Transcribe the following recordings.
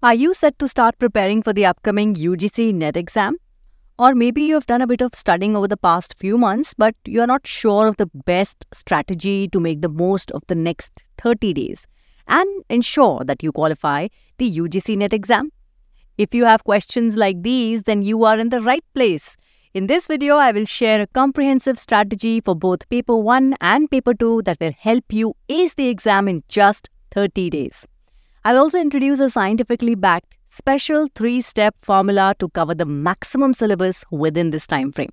Are you set to start preparing for the upcoming UGC NET exam? Or maybe you have done a bit of studying over the past few months, but you are not sure of the best strategy to make the most of the next 30 days and ensure that you qualify the UGC NET exam? If you have questions like these, then you are in the right place. In this video, I will share a comprehensive strategy for both Paper 1 and Paper 2 that will help you ace the exam in just 30 days. I'll also introduce a scientifically backed special 3-step formula to cover the maximum syllabus within this time frame.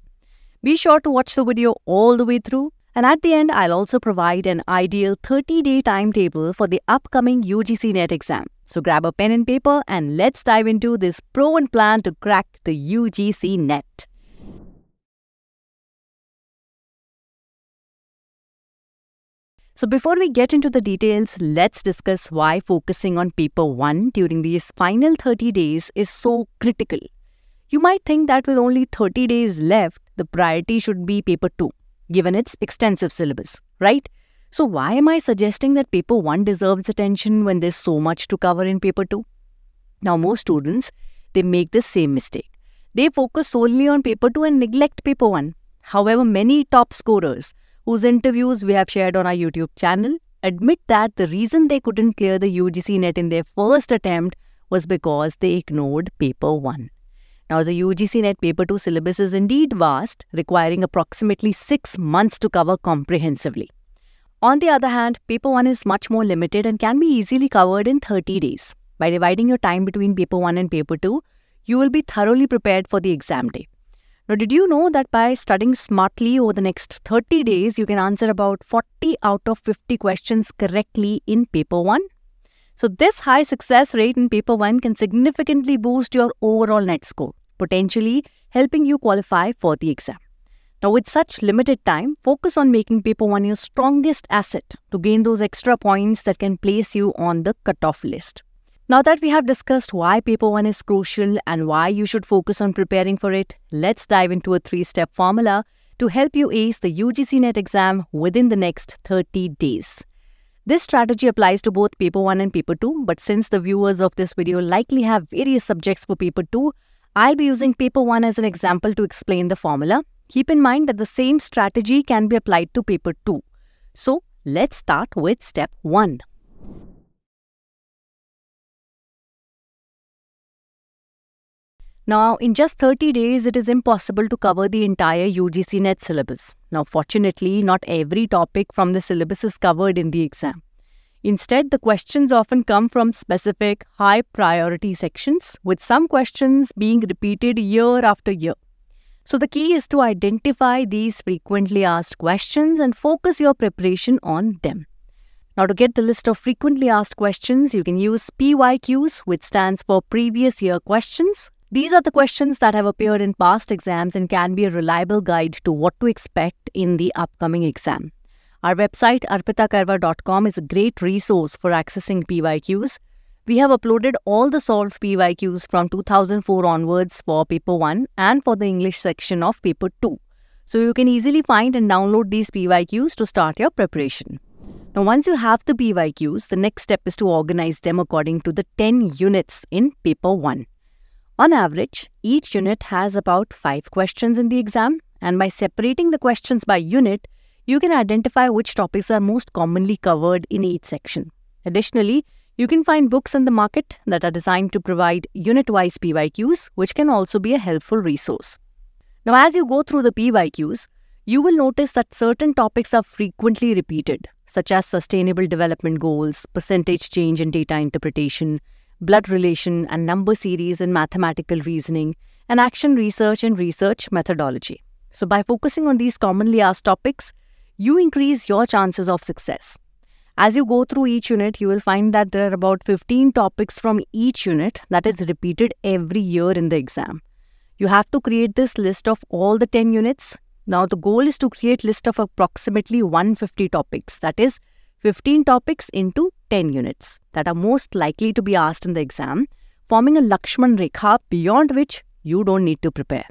Be sure to watch the video all the way through, and at the end, I'll also provide an ideal 30-day timetable for the upcoming UGC NET exam. So grab a pen and paper and let's dive into this proven plan to crack the UGC NET. So before we get into the details, let's discuss why focusing on Paper 1 during these final 30 days is so critical. You might think that with only 30 days left, the priority should be Paper 2, given its extensive syllabus, right? So why am I suggesting that Paper 1 deserves attention when there's so much to cover in Paper 2? Now, most students, they make the same mistake. They focus solely on Paper 2 and neglect Paper 1. However, many top scorers, whose interviews we have shared on our YouTube channel, admit that the reason they couldn't clear the UGC NET in their first attempt was because they ignored Paper 1. Now, the UGC NET Paper 2 syllabus is indeed vast, requiring approximately 6 months to cover comprehensively. On the other hand, Paper 1 is much more limited and can be easily covered in 30 days. By dividing your time between Paper 1 and Paper 2, you will be thoroughly prepared for the exam day. Now, did you know that by studying smartly over the next 30 days, you can answer about 40 out of 50 questions correctly in Paper 1? So, this high success rate in Paper 1 can significantly boost your overall NET score, potentially helping you qualify for the exam. Now, with such limited time, focus on making Paper 1 your strongest asset to gain those extra points that can place you on the cutoff list. Now that we have discussed why Paper 1 is crucial and why you should focus on preparing for it, let's dive into a 3-step formula to help you ace the UGC NET exam within the next 30 days. This strategy applies to both Paper 1 and Paper 2, but since the viewers of this video likely have various subjects for Paper 2, I'll be using Paper 1 as an example to explain the formula. Keep in mind that the same strategy can be applied to Paper 2. So, let's start with Step 1. Now, in just 30 days, it is impossible to cover the entire UGC NET syllabus. Now, fortunately, not every topic from the syllabus is covered in the exam. Instead, the questions often come from specific high-priority sections, with some questions being repeated year after year. So, the key is to identify these frequently asked questions and focus your preparation on them. Now, to get the list of frequently asked questions, you can use PYQs, which stands for Previous Year Questions. These are the questions that have appeared in past exams and can be a reliable guide to what to expect in the upcoming exam. Our website arpitakarwa.com is a great resource for accessing PYQs. We have uploaded all the solved PYQs from 2004 onwards for Paper 1 and for the English section of Paper 2. So you can easily find and download these PYQs to start your preparation. Now, once you have the PYQs, the next step is to organize them according to the 10 units in Paper 1. On average, each unit has about 5 questions in the exam, and by separating the questions by unit, you can identify which topics are most commonly covered in each section. Additionally, you can find books in the market that are designed to provide unit-wise PYQs, which can also be a helpful resource. Now, as you go through the PYQs, you will notice that certain topics are frequently repeated, such as sustainable development goals, percentage change in data interpretation, blood relation and number series in mathematical reasoning, and action research and research methodology. So by focusing on these commonly asked topics, you increase your chances of success. As you go through each unit, you will find that there are about 15 topics from each unit that is repeated every year in the exam. You have to create this list of all the 10 units. Now the goal is to create a list of approximately 150 topics, that is 15 topics into 10 units that are most likely to be asked in the exam, forming a Lakshman Rekha beyond which you don't need to prepare.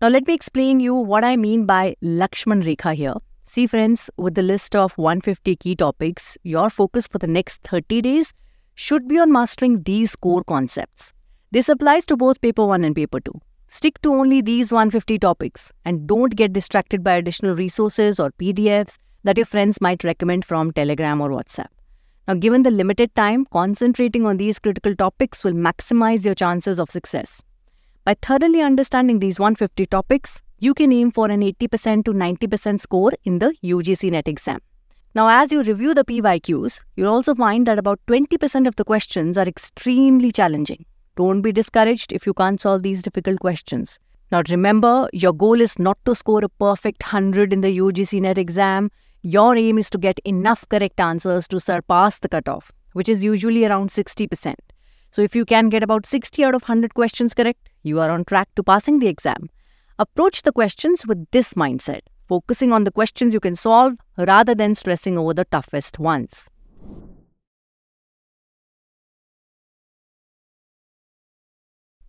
Now, let me explain you what I mean by Lakshman Rekha here. See friends, with the list of 150 key topics, your focus for the next 30 days should be on mastering these core concepts. This applies to both paper 1 and paper 2. Stick to only these 150 topics and don't get distracted by additional resources or PDFs that your friends might recommend from Telegram or WhatsApp. Now, given the limited time, concentrating on these critical topics will maximize your chances of success. By thoroughly understanding these 150 topics, you can aim for an 80% to 90% score in the UGC NET exam. Now, as you review the PYQs, you'll also find that about 20% of the questions are extremely challenging. Don't be discouraged if you can't solve these difficult questions. Now, remember, your goal is not to score a perfect 100 in the UGC NET exam. Your aim is to get enough correct answers to surpass the cutoff, which is usually around 60%. So, if you can get about 60 out of 100 questions correct, you are on track to passing the exam. Approach the questions with this mindset, focusing on the questions you can solve rather than stressing over the toughest ones.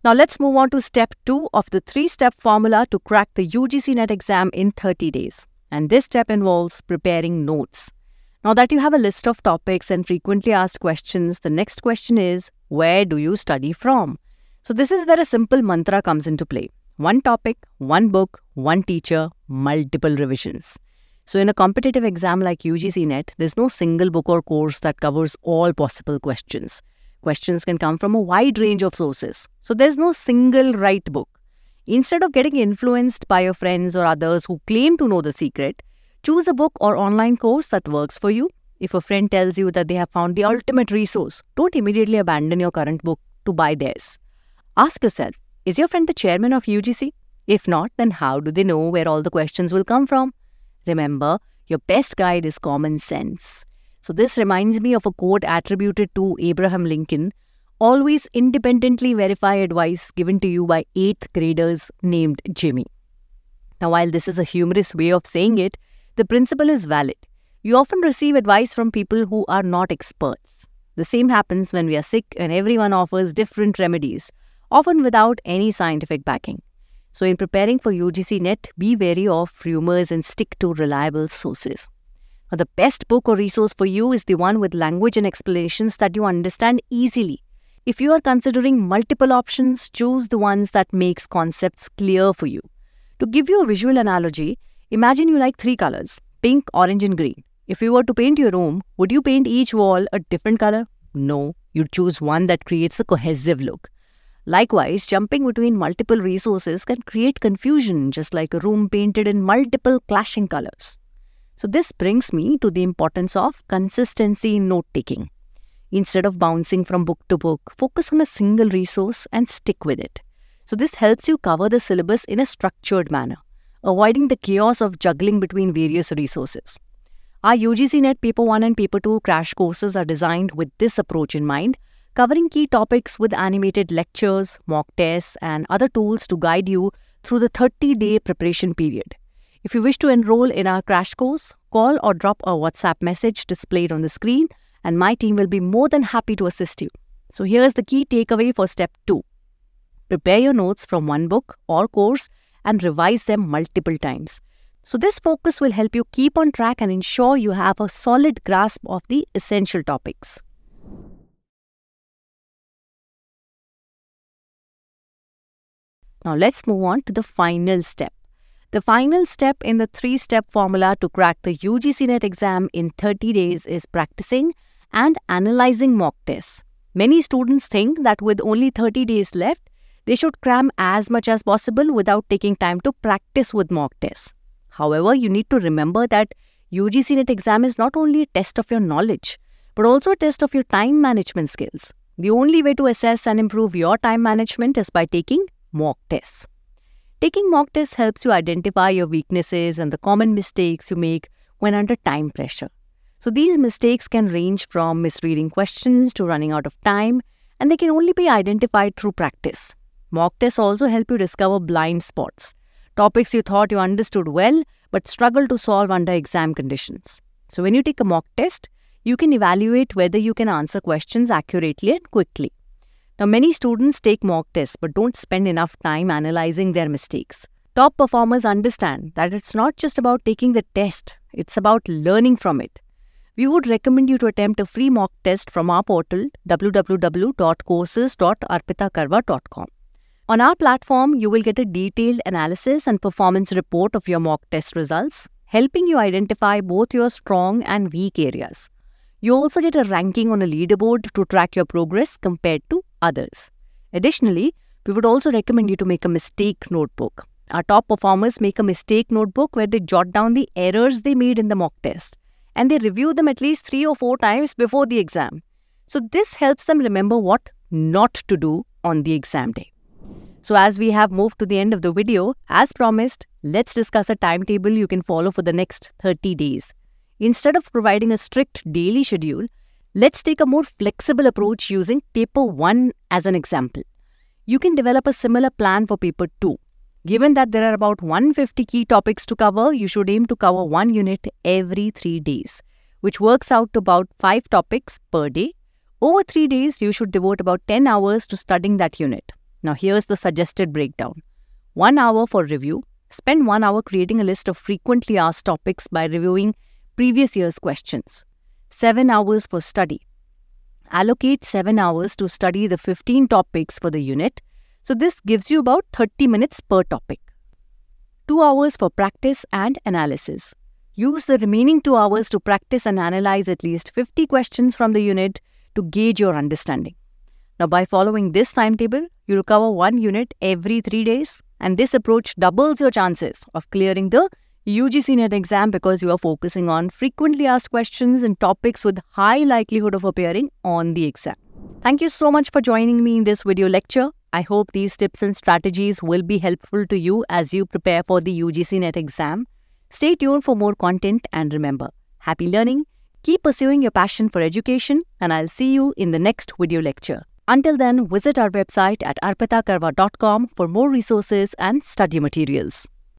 Now let's move on to step 2 of the 3-step formula to crack the UGC NET exam in 30 days. And this step involves preparing notes. Now that you have a list of topics and frequently asked questions, the next question is, where do you study from? So this is where a simple mantra comes into play. One topic, one book, one teacher, multiple revisions. So in a competitive exam like UGC NET, there's no single book or course that covers all possible questions. Questions can come from a wide range of sources, so there's no single right book. Instead of getting influenced by your friends or others who claim to know the secret, choose a book or online course that works for you. If a friend tells you that they have found the ultimate resource, don't immediately abandon your current book to buy theirs. Ask yourself, is your friend the chairman of UGC? If not, then how do they know where all the questions will come from? Remember, your best guide is common sense. So this reminds me of a quote attributed to Abraham Lincoln. Always independently verify advice given to you by 8th graders named Jimmy. Now while this is a humorous way of saying it, the principle is valid. You often receive advice from people who are not experts. The same happens when we are sick and everyone offers different remedies, often without any scientific backing. So in preparing for UGC NET, be wary of rumors and stick to reliable sources. Now, the best book or resource for you is the one with language and explanations that you understand easily. If you are considering multiple options, choose the ones that makes concepts clear for you. To give you a visual analogy, imagine you like 3 colors, pink, orange and green. If you were to paint your room, would you paint each wall a different color? No, you'd choose one that creates a cohesive look. Likewise, jumping between multiple resources can create confusion, just like a room painted in multiple clashing colors. So this brings me to the importance of consistency in note-taking. Instead of bouncing from book to book, focus on a single resource and stick with it. So this helps you cover the syllabus in a structured manner, avoiding the chaos of juggling between various resources. Our UGC NET Paper 1 and Paper 2 crash courses are designed with this approach in mind, covering key topics with animated lectures, mock tests and other tools to guide you through the 30-day preparation period. If you wish to enroll in our crash course, call or drop a WhatsApp message displayed on the screen and my team will be more than happy to assist you. So here's the key takeaway for step 2. Prepare your notes from one book or course and revise them multiple times. So this focus will help you keep on track and ensure you have a solid grasp of the essential topics. Now let's move on to the final step. The final step in the 3-step formula to crack the UGC NET exam in 30 days is practicing and analyzing mock tests. Many students think that with only 30 days left, they should cram as much as possible without taking time to practice with mock tests. However, you need to remember that UGC NET exam is not only a test of your knowledge, but also a test of your time management skills. The only way to assess and improve your time management is by taking mock tests. Taking mock tests helps you identify your weaknesses and the common mistakes you make when under time pressure. So these mistakes can range from misreading questions to running out of time, and they can only be identified through practice. Mock tests also help you discover blind spots, topics you thought you understood well but struggled to solve under exam conditions. So when you take a mock test, you can evaluate whether you can answer questions accurately and quickly. Now, many students take mock tests but don't spend enough time analyzing their mistakes. Top performers understand that it's not just about taking the test, it's about learning from it. we would recommend you to attempt a free mock test from our portal www.courses.arpitakarwa.com. On our platform, you will get a detailed analysis and performance report of your mock test results, helping you identify both your strong and weak areas. You also get a ranking on a leaderboard to track your progress compared to others. Additionally, we would also recommend you to make a mistake notebook. Our top performers make a mistake notebook where they jot down the errors they made in the mock test, and they review them at least 3 or 4 times before the exam. So this helps them remember what not to do on the exam day. So as we have moved to the end of the video, as promised, let's discuss a timetable you can follow for the next 30 days. Instead of providing a strict daily schedule, let's take a more flexible approach using paper 1 as an example. You can develop a similar plan for paper 2. Given that there are about 150 key topics to cover, you should aim to cover 1 unit every 3 days, which works out to about 5 topics per day. Over 3 days, you should devote about 10 hours to studying that unit. Now here's the suggested breakdown. 1 hour for review. Spend 1 hour creating a list of frequently asked topics by reviewing previous year's questions. 7 hours for study. Allocate 7 hours to study the 15 topics for the unit. So this gives you about 30 minutes per topic. 2 hours for practice and analysis. Use the remaining 2 hours to practice and analyze at least 50 questions from the unit to gauge your understanding. Now by following this timetable, you'll cover 1 unit every 3 days, and this approach doubles your chances of clearing the UGC NET exam because you are focusing on frequently asked questions and topics with high likelihood of appearing on the exam. Thank you so much for joining me in this video lecture. I hope these tips and strategies will be helpful to you as you prepare for the UGC NET exam. Stay tuned for more content, and remember, happy learning, keep pursuing your passion for education, and I'll see you in the next video lecture. Until then, visit our website at arpitakarwa.com for more resources and study materials.